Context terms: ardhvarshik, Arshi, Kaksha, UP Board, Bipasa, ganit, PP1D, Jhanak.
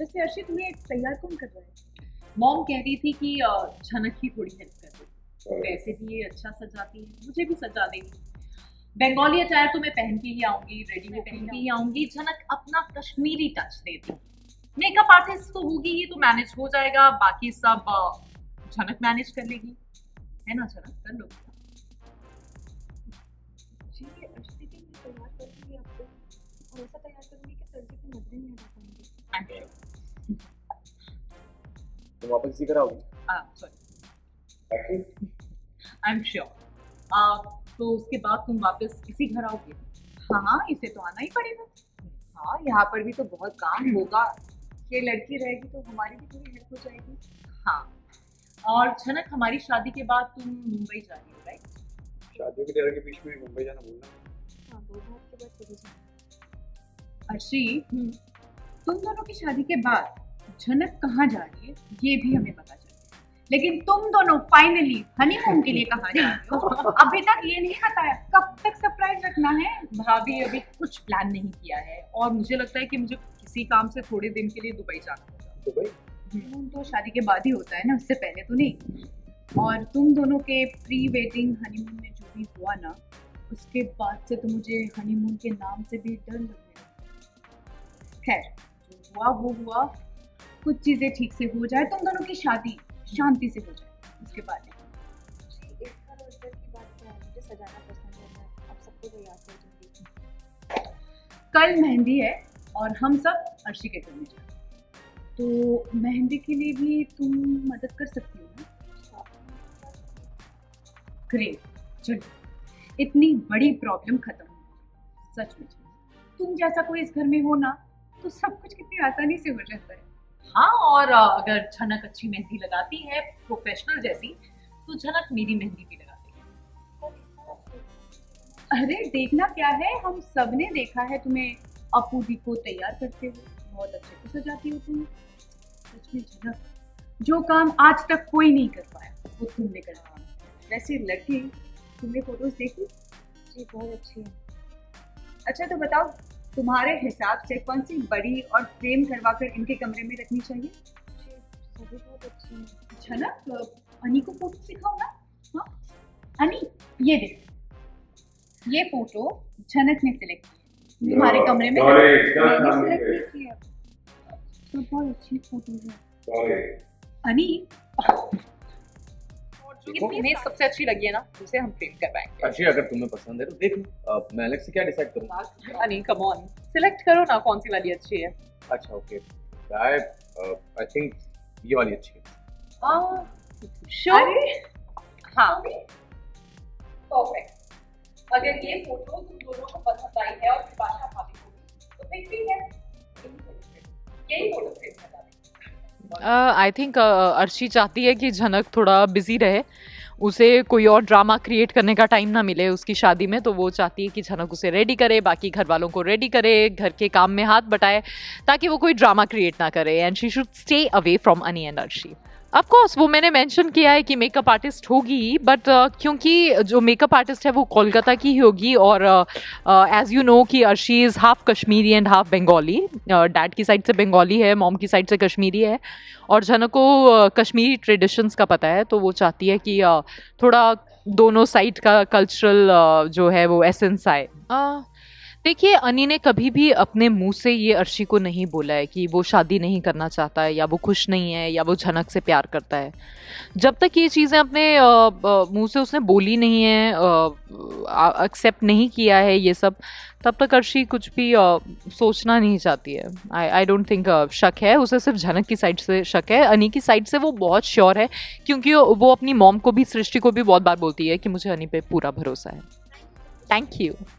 वैसे अर्शी तुम्हें तैयार कौन कर रहा है? मॉम कह रही थी कि झनक ही थोड़ी हेल्प कर दो, वैसे भी ये अच्छा सजाती है, मुझे भी सजा देगी। बंगाली अटायर तो मैं पहन के ही आऊंगी, रेडी में पहन के ही आऊंगी। झनक अपना कश्मीरी टच देती, मेकअप आर्टिस्ट तो होगी ही तो मैनेज हो जाएगा, बाकी सब झनक मैनेज कर लेगी, है ना? झनक कर लो जी। अर्शी की तैयार करूंगी आपको, और ऐसा तैयार करूंगी कि सर्दी की नजरें नहीं हटा पाएंगी। तुम वापस इसी कर आओगी? हां सॉरी, आई एम श्योर। तो उसके बाद तुम वापस इसी घर आओगे? हाँ, इसे तो आना ही पड़ेगा। हाँ, यहाँ पर भी तो बहुत काम होगा, ये लड़की रहेगी तो हमारी भी थोड़ी हेल्प हो जाएगी। हाँ, और झनक हमारी शादी के बाद तुम मुंबई जा रही हो, राइट? शादियों के दौरान के बीच में मुंबई जाना बोलना। हाँ, 2 बार के बाद चली जाना। अर्शी, तुम दोनों की शादी के बाद झनक कहाँ जा रही है ये भी हमें पता चल, लेकिन तुम दोनों फाइनली हनीमून के लिए कहाँ जा रहे हो अभी तक ये नहीं बताया। कब तक सरप्राइज रखना है? भाभी अभी कुछ प्लान नहीं किया है, और मुझे लगता है कि मुझे किसी काम से थोड़े दिन के लिए दुबई जाना होगा। दुबई? हनीमून तो शादी के बाद ही होता है ना, उससे पहले तो नहीं। और तुम दोनों के प्री वेडिंग हनीमून में जो भी हुआ ना, उसके बाद से तो मुझे हनीमून के नाम से भी डर लगने लगा। खैर, जो हुआ वो हुआ, कुछ चीज़ें ठीक से हो जाए, तुम दोनों की शादी शांति से हो जाए, उसके बाद जी। एक बार और डर की बात है, मुझे सजाना पसंद है, आप सबको तैयार कर दूंगी। कल मेहंदी है और हम सब अर्शी के घर में जाएंगे, तो मेहंदी के लिए भी तुम मदद कर सकती हो ना? ग्रेट, चलो इतनी बड़ी प्रॉब्लम खत्म हो। सच में तुम जैसा कोई इस घर में हो ना, तो सब कुछ कितनी आसानी से हो जाता है। हाँ, और अगर झनक अच्छी मेहंदी लगाती है, प्रोफेशनल जैसी, तो झनक मेरी मेहंदी भी लगाती है। अरे देखना क्या है, हम सबने देखा है तुम्हें अपू दी को तैयार करते हुए, बहुत अच्छे से सजाती हो तुम। सच में झनक, जो काम आज तक कोई नहीं कर पाया वो तुमने कर पाया। वैसे लड़की, तुमने फोटोज देखी? जी बहुत अच्छी है। अच्छा तो बताओ, तुम्हारे हिसाब से कौन सी बड़ी और फ्रेम करवा कर इनके कमरे में रखनी चाहिए? सभी बहुत अच्छी हैं। अच्छा ना, अनी को फोटो सिखाओ ना। हाँ अनी, ये देख, ये फोटो झनक ने सिलेक्ट की, तुम्हारे कमरे में सिलेक्ट की है। तो बहुत अच्छी फोटो है अनी, मैं सबसे अच्छी लगी है ना, उसे हम फ्रेम कर पाएंगे। अच्छी, अगर तुम्हें पसंद है तो देखो, मैं अलग से क्या डिसाइड करूँ? अनी कम ऑन, सिलेक्ट करो ना कौन सी वाली अच्छी है। अच्छा ओके, आई थिंक ये वाली अच्छी है। श्योर? हाँ परफेक्ट। अगर ये फोटो तुम दोनों को पसंद आई है और विपाशा भाभी को भी, तो फिर ठीक है, यही फोटो फ्रेम कर पाएंगे। आई थिंक अर्शी चाहती है कि झनक थोड़ा बिजी रहे, उसे कोई और ड्रामा क्रिएट करने का टाइम ना मिले उसकी शादी में, तो वो चाहती है कि झनक उसे रेडी करे, बाकी घर वालों को रेडी करे, घर के काम में हाथ बटाए, ताकि वो कोई ड्रामा क्रिएट ना करे। And she should stay away from Ani and Arshi. Of course वो मैंने मेंशन किया है कि मेकअप आर्टिस्ट होगी, बट क्योंकि जो मेकअप आर्टिस्ट है वो कोलकाता की ही होगी, और एज यू नो कि Arshi is half Kashmiri and half Bengali. Dad की साइड से बंगाली है, मॉम की साइड से कश्मीरी है, और झनक को कश्मीरी ट्रेडिशंस का पता है, तो वो चाहती है कि थोड़ा दोनों साइड का कल्चरल जो है वो एसेंस आए। देखिए, अनी ने कभी भी अपने मुंह से ये अर्शी को नहीं बोला है कि वो शादी नहीं करना चाहता है, या वो खुश नहीं है, या वो झनक से प्यार करता है। जब तक ये चीज़ें अपने मुंह से उसने बोली नहीं है, एक्सेप्ट नहीं किया है ये सब, तब तक अर्शी कुछ भी सोचना नहीं चाहती है। आई डोंट थिंक शक है उसे, सिर्फ झनक की साइड से शक है। अनी की साइड से वो बहुत श्योर है, क्योंकि वो अपनी मॉम को भी, सृष्टि को भी बहुत बार बोलती है कि मुझे अनी पे पूरा भरोसा है। Thank you.